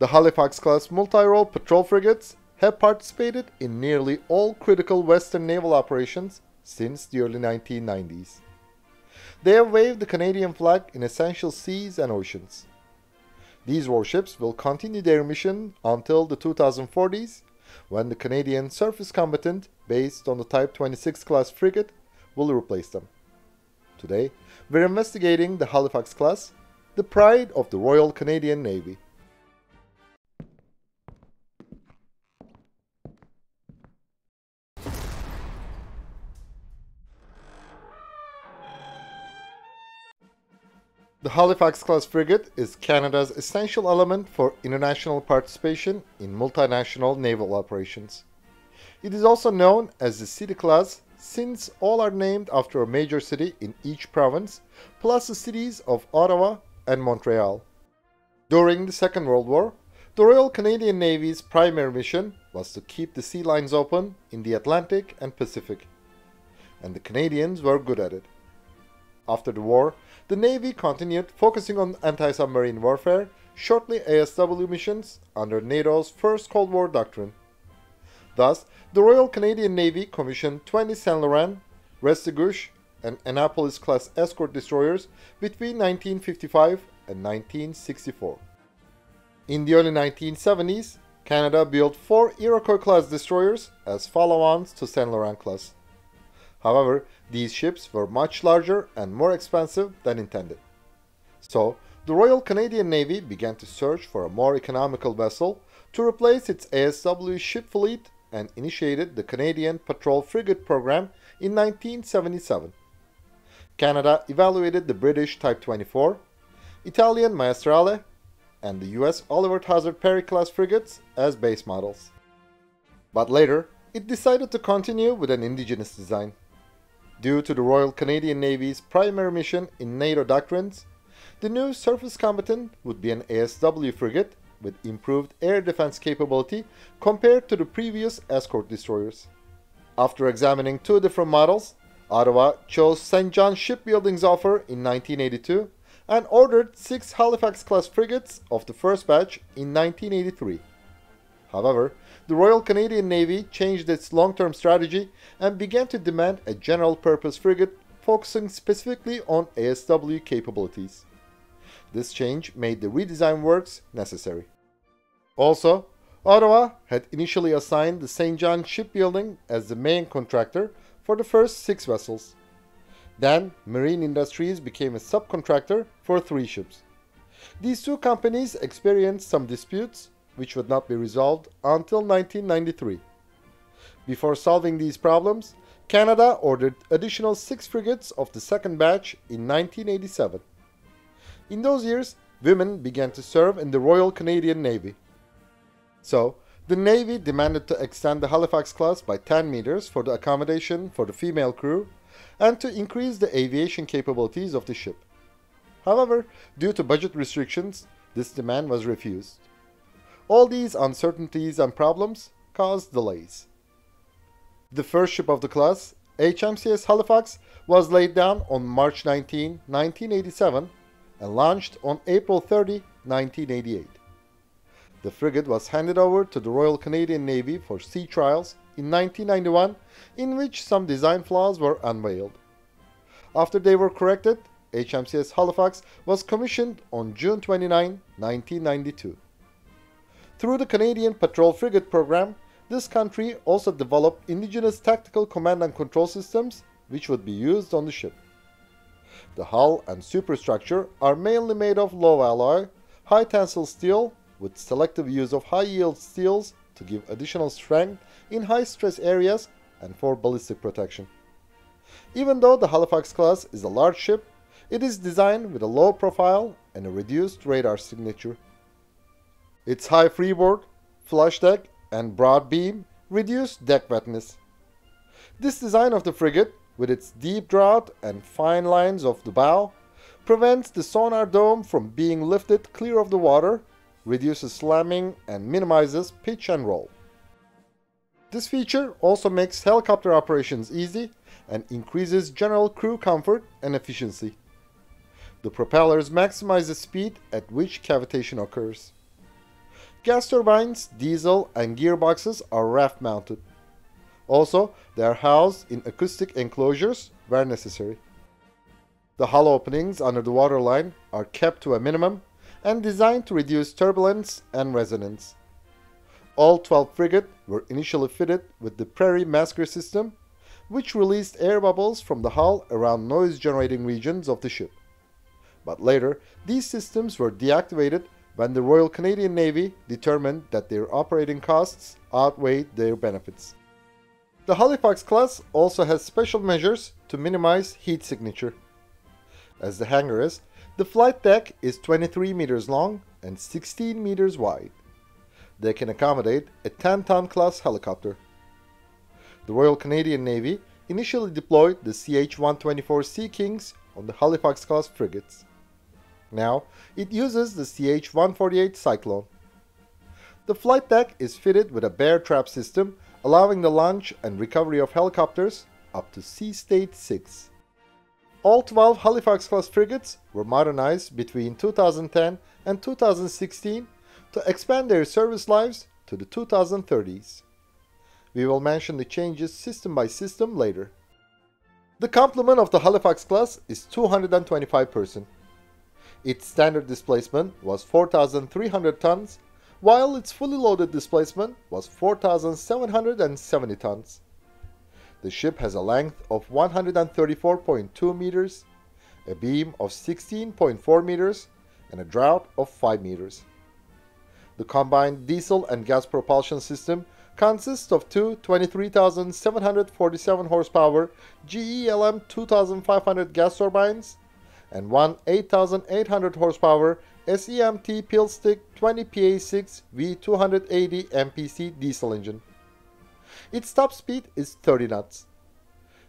The Halifax-class multi-role patrol frigates have participated in nearly all critical Western naval operations since the early 1990s. They have waved the Canadian flag in essential seas and oceans. These warships will continue their mission until the 2040s, when the Canadian surface combatant based on the Type 26-class frigate will replace them. Today, we're investigating the Halifax-class, the pride of the Royal Canadian Navy. The Halifax-class frigate is Canada's essential element for international participation in multinational naval operations. It is also known as the City-class, since all are named after a major city in each province, plus the cities of Ottawa and Montreal. During the Second World War, the Royal Canadian Navy's primary mission was to keep the sea lines open in the Atlantic and Pacific, and the Canadians were good at it. After the war, the Navy continued focusing on anti-submarine warfare, shortly ASW missions under NATO's first Cold War doctrine. Thus, the Royal Canadian Navy commissioned 20 Saint-Laurent, Restigouche and Annapolis-class escort destroyers between 1955 and 1964. In the early 1970s, Canada built 4 Iroquois-class destroyers as follow-ons to Saint-Laurent-class. However, these ships were much larger and more expensive than intended. So, the Royal Canadian Navy began to search for a more economical vessel to replace its ASW ship fleet and initiated the Canadian Patrol Frigate Program in 1977. Canada evaluated the British Type 24, Italian Maestrale, and the US Oliver Hazard Perry-class frigates as base models. But later, it decided to continue with an indigenous design. Due to the Royal Canadian Navy's primary mission in NATO doctrines, the new surface combatant would be an ASW frigate with improved air defense capability compared to the previous escort destroyers. After examining 2 different models, Ottawa chose Saint John Shipbuilding's offer in 1982 and ordered 6 Halifax-class frigates of the first batch in 1983. However, the Royal Canadian Navy changed its long-term strategy and began to demand a general-purpose frigate focusing specifically on ASW capabilities. This change made the redesign works necessary. Also, Ottawa had initially assigned the Saint John Shipbuilding as the main contractor for the first 6 vessels. Then, Marine Industries became a subcontractor for 3 ships. These 2 companies experienced some disputes, which would not be resolved until 1993. Before solving these problems, Canada ordered additional 6 frigates of the second batch in 1987. In those years, women began to serve in the Royal Canadian Navy. So, the Navy demanded to extend the Halifax-class by 10 meters for the accommodation for the female crew and to increase the aviation capabilities of the ship. However, due to budget restrictions, this demand was refused. All these uncertainties and problems caused delays. The first ship of the class, HMCS Halifax, was laid down on March 19, 1987 and launched on April 30, 1988. The frigate was handed over to the Royal Canadian Navy for sea trials in 1991, in which some design flaws were unveiled. After they were corrected, HMCS Halifax was commissioned on June 29, 1992. Through the Canadian Patrol Frigate Program, this country also developed indigenous tactical command and control systems which would be used on the ship. The hull and superstructure are mainly made of low alloy, high tensile steel with selective use of high-yield steels to give additional strength in high-stress areas and for ballistic protection. Even though the Halifax-class is a large ship, it is designed with a low profile and a reduced radar signature. Its high freeboard, flush deck and broad beam reduced deck wetness. This design of the frigate, with its deep draught and fine lines of the bow, prevents the sonar dome from being lifted clear of the water, reduces slamming and minimizes pitch and roll. This feature also makes helicopter operations easy and increases general crew comfort and efficiency. The propellers maximize the speed at which cavitation occurs. Gas turbines, diesel and gearboxes are raft mounted. Also, they are housed in acoustic enclosures where necessary. The hull openings under the waterline are kept to a minimum and designed to reduce turbulence and resonance. All 12 frigates were initially fitted with the Prairie Masker system, which released air bubbles from the hull around noise-generating regions of the ship. But later, these systems were deactivated when the Royal Canadian Navy determined that their operating costs outweighed their benefits. The Halifax-class also has special measures to minimize heat signature. As the hangar is, the flight deck is 23 meters long and 16 meters wide. They can accommodate a 10-ton class helicopter. The Royal Canadian Navy initially deployed the CH-124 Sea Kings on the Halifax-class frigates. Now, it uses the CH-148 Cyclone. The flight deck is fitted with a bear trap system, allowing the launch and recovery of helicopters up to sea state 6. All 12 Halifax-class frigates were modernized between 2010 and 2016 to expand their service lives to the 2030s. We will mention the changes system by system later. The complement of the Halifax-class is 225 persons. Its standard displacement was 4,300 tons, while its fully loaded displacement was 4,770 tons. The ship has a length of 134.2 meters, a beam of 16.4 meters, and a draught of 5 meters. The combined diesel and gas propulsion system consists of two 23,747 horsepower GE LM2500 gas turbines and one 8,800 horsepower SEMT Pielstick 20PA6V280 MPC diesel engine. Its top speed is 30 knots.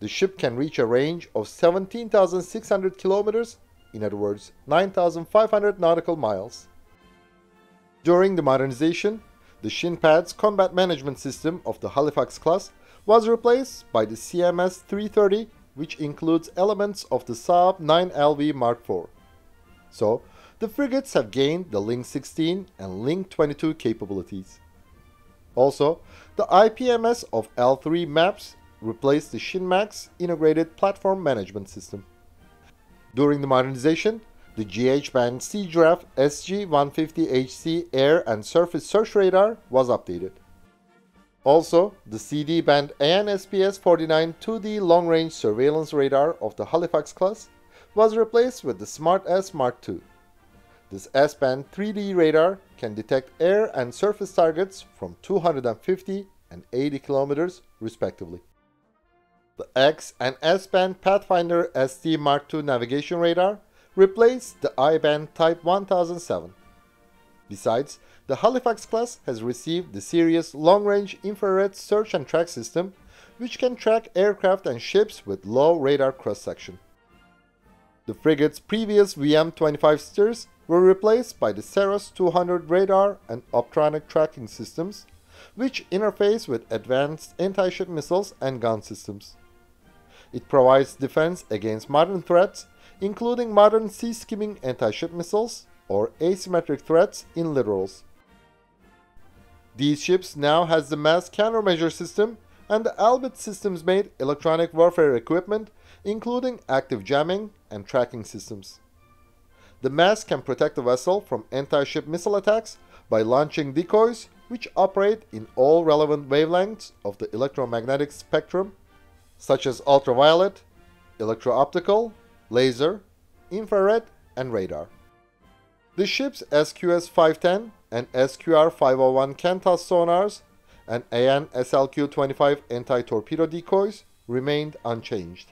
The ship can reach a range of 17,600 kilometers, in other words, 9,500 nautical miles. During the modernization, the shin pads combat management system of the Halifax-class was replaced by the CMS 330, which includes elements of the Saab 9LV Mark IV. So, the frigates have gained the Link-16 and Link-22 capabilities. Also, the IPMS of L3 MAPS replaced the ShinMax Integrated Platform Management System. During the modernization, the GH Band Sea Giraffe SG-150HC Air and Surface Search Radar was updated. Also, the CD Band ANSPS-49 2D long-range surveillance radar of the Halifax-class was replaced with the Smart S Mark II. This S-band 3D radar can detect air and surface targets from 250 and 80 kilometers, respectively. The X and S-band Pathfinder ST Mark II navigation radar replaced the I-band Type 1007. Besides, the Halifax-class has received the Sirius long-range infrared search and track system, which can track aircraft and ships with low radar cross-section. The frigate's previous VM-25 were replaced by the Ceros 200 radar and optronic tracking systems, which interface with advanced anti-ship missiles and gun systems. It provides defense against modern threats, including modern sea-skimming anti-ship missiles or asymmetric threats in littorals. These ships now has the MASS countermeasure system, and the Albert systems made electronic warfare equipment, including active jamming and tracking systems. The MASS can protect the vessel from anti-ship missile attacks by launching decoys which operate in all relevant wavelengths of the electromagnetic spectrum, such as ultraviolet, electro-optical, laser, infrared, and radar. The ship's SQS-510 and SQR-501 Cantas sonars and AN-SLQ-25 anti-torpedo decoys remained unchanged.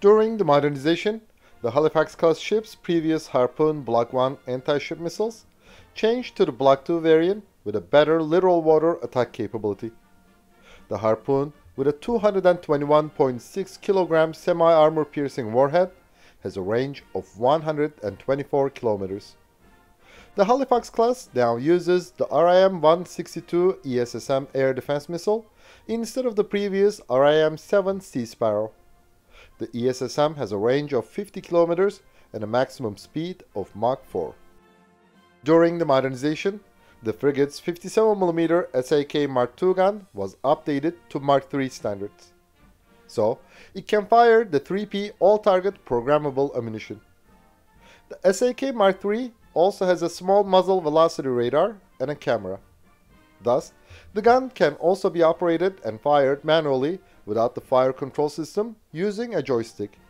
During the modernization, the Halifax-class ship's previous Harpoon Block 1 anti-ship missiles changed to the Block 2 variant with a better littoral water attack capability. The Harpoon, with a 221.6 kg semi-armor-piercing warhead, has a range of 124 kilometers. The Halifax-class now uses the RIM-162 ESSM air defense missile instead of the previous RIM-7 Sea Sparrow. The ESSM has a range of 50 kilometers and a maximum speed of Mach 4. During the modernization, The frigate's 57mm SAK Mark II gun was updated to Mark III standards, so it can fire the 3P all-target programmable ammunition. The SAK Mark III also has a small muzzle velocity radar and a camera. Thus, the gun can also be operated and fired manually without the fire control system using a joystick.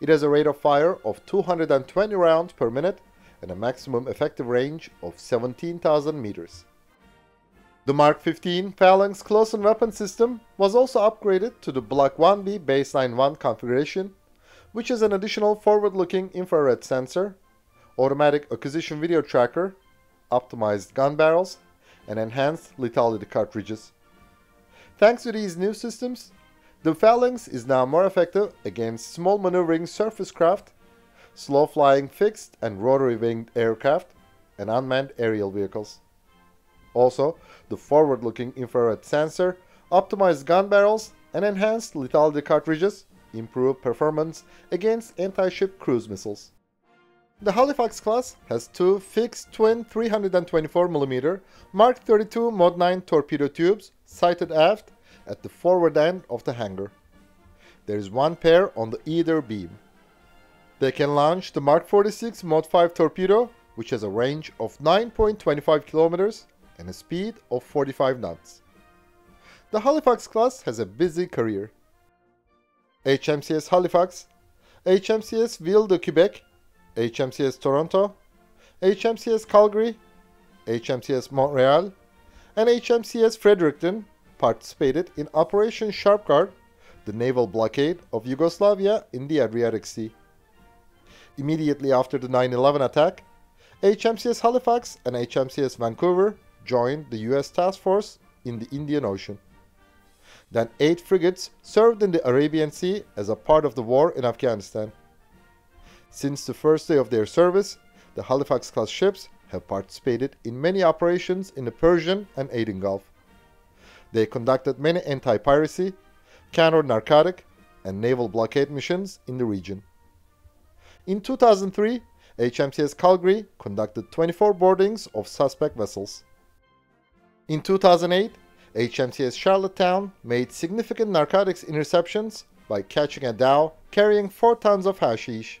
It has a rate of fire of 220 rounds per minute and a maximum effective range of 17,000 meters. The Mark 15 Phalanx Close-In Weapon System was also upgraded to the Block 1B Baseline 1 configuration, which is an additional forward-looking infrared sensor, automatic acquisition video tracker, optimized gun barrels, and enhanced lethality cartridges. Thanks to these new systems, the Phalanx is now more effective against small maneuvering surface craft, slow-flying fixed and rotary-winged aircraft, and unmanned aerial vehicles. Also, the forward-looking infrared sensor, optimized gun barrels, and enhanced lethality cartridges improve performance against anti-ship cruise missiles. The Halifax-class has two fixed twin 324mm Mark 32 Mod 9 torpedo tubes sighted aft at the forward end of the hangar. There is one pair on the either beam. They can launch the Mark 46 Mod 5 torpedo, which has a range of 9.25 kilometers and a speed of 45 knots. The Halifax-class has a busy career. HMCS Halifax, HMCS Ville de Québec, HMCS Toronto, HMCS Calgary, HMCS Montreal, and HMCS Fredericton participated in Operation Sharpguard, the naval blockade of Yugoslavia in the Adriatic Sea. Immediately after the 9/11 attack, HMCS Halifax and HMCS Vancouver joined the U.S. task force in the Indian Ocean. Then 8 frigates served in the Arabian Sea as a part of the war in Afghanistan. Since the first day of their service, the Halifax-class ships have participated in many operations in the Persian and Aden Gulf. They conducted many anti-piracy, counter-narcotic, and naval blockade missions in the region. In 2003, HMCS Calgary conducted 24 boardings of suspect vessels. In 2008, HMCS Charlottetown made significant narcotics interceptions by catching a dhow carrying 4 tons of hashish.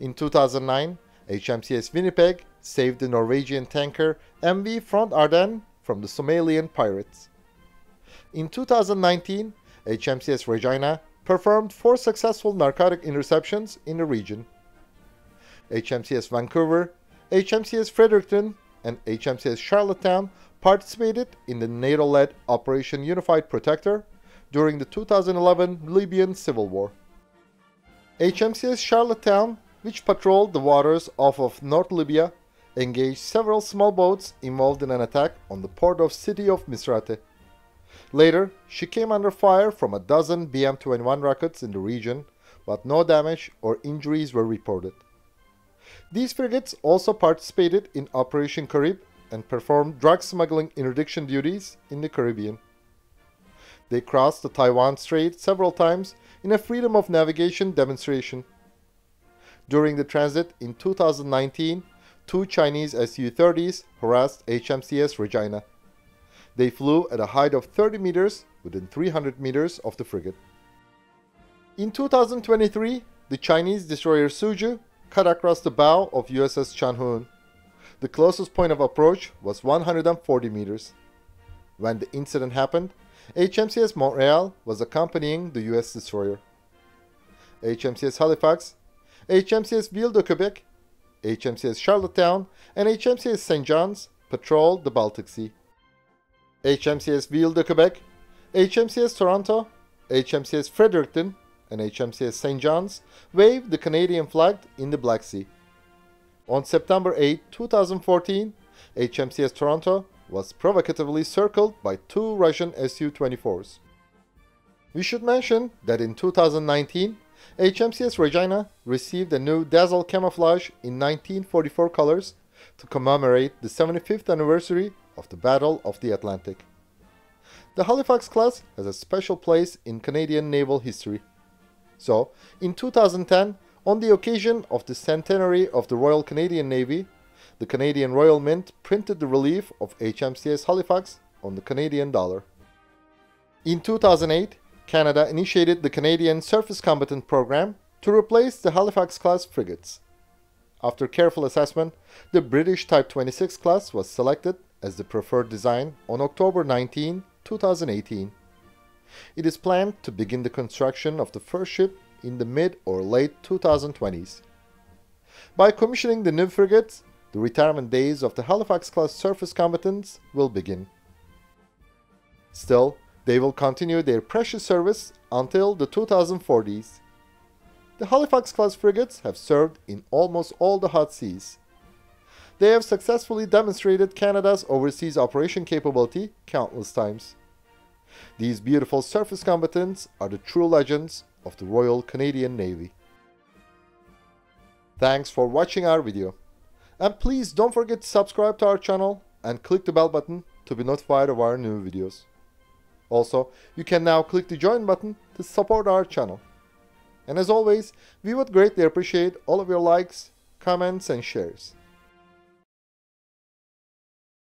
In 2009, HMCS Winnipeg saved the Norwegian tanker MV Front Ardennes from the Somalian pirates. In 2019, HMCS Regina performed 4 successful narcotic interceptions in the region. HMCS Vancouver, HMCS Fredericton, and HMCS Charlottetown participated in the NATO-led Operation Unified Protector during the 2011 Libyan Civil War. HMCS Charlottetown, which patrolled the waters off of North Libya, engaged several small boats involved in an attack on the port of city of Misrata. Later, she came under fire from a dozen BM-21 rockets in the region, but no damage or injuries were reported. These frigates also participated in Operation Carib and performed drug smuggling interdiction duties in the Caribbean. They crossed the Taiwan Strait several times in a freedom of navigation demonstration. During the transit in 2019, 2 Chinese Su-30s harassed HMCS Regina. They flew at a height of 30 meters within 300 meters of the frigate. In 2023, the Chinese destroyer Suzhou cut across the bow of USS Chang'un. The closest point of approach was 140 meters. When the incident happened, HMCS Montreal was accompanying the U.S. destroyer. HMCS Halifax, HMCS Ville de Québec, HMCS Charlottetown, and HMCS St. John's patrolled the Baltic Sea. HMCS Ville de Québec, HMCS Toronto, HMCS Fredericton, and HMCS St. John's waved the Canadian flag in the Black Sea. On September 8, 2014, HMCS Toronto was provocatively circled by 2 Russian Su-24s. We should mention that in 2019, HMCS Regina received a new dazzle camouflage in 1944 colors to commemorate the 75th anniversary of the Battle of the Atlantic. The Halifax-class has a special place in Canadian naval history. So, in 2010, on the occasion of the centenary of the Royal Canadian Navy, the Canadian Royal Mint printed the relief of HMCS Halifax on the Canadian dollar. In 2008, Canada initiated the Canadian Surface Combatant Program to replace the Halifax-class frigates. After careful assessment, the British Type 26-class was selected as the preferred design on October 19, 2018. It is planned to begin the construction of the first ship in the mid or late 2020s. By commissioning the new frigates, the retirement days of the Halifax-class surface combatants will begin. Still, they will continue their precious service until the 2040s. The Halifax-class frigates have served in almost all the hot seas. They have successfully demonstrated Canada's overseas operation capability countless times. These beautiful surface combatants are the true legends of the Royal Canadian Navy. Thanks for watching our video, and please don't forget to subscribe to our channel and click the bell button to be notified of our new videos. Also, you can now click the join button to support our channel. And as always, we would greatly appreciate all of your likes, comments and shares.